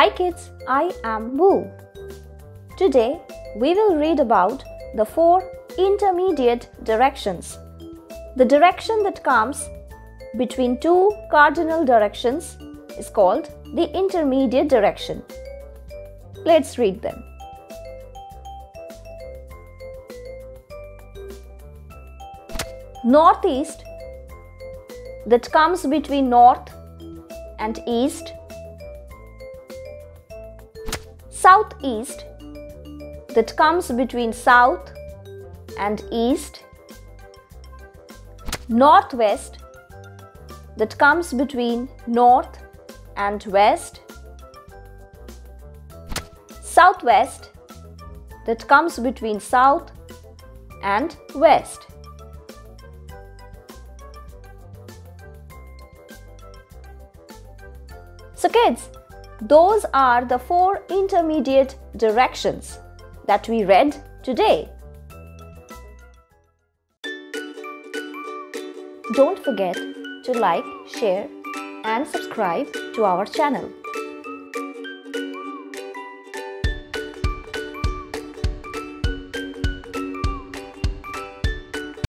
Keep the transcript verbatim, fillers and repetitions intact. Hi kids, I am Boo. Today we will read about the four intermediate directions. The direction that comes between two cardinal directions is called the intermediate direction. Let's read them. Northeast, that comes between north and east. Southeast, that comes between south and east. Northwest, that comes between north and west. Southwest, that comes between south and west. So kids, those are the four intermediate directions that we read today. Don't forget to like, share, and subscribe to our channel.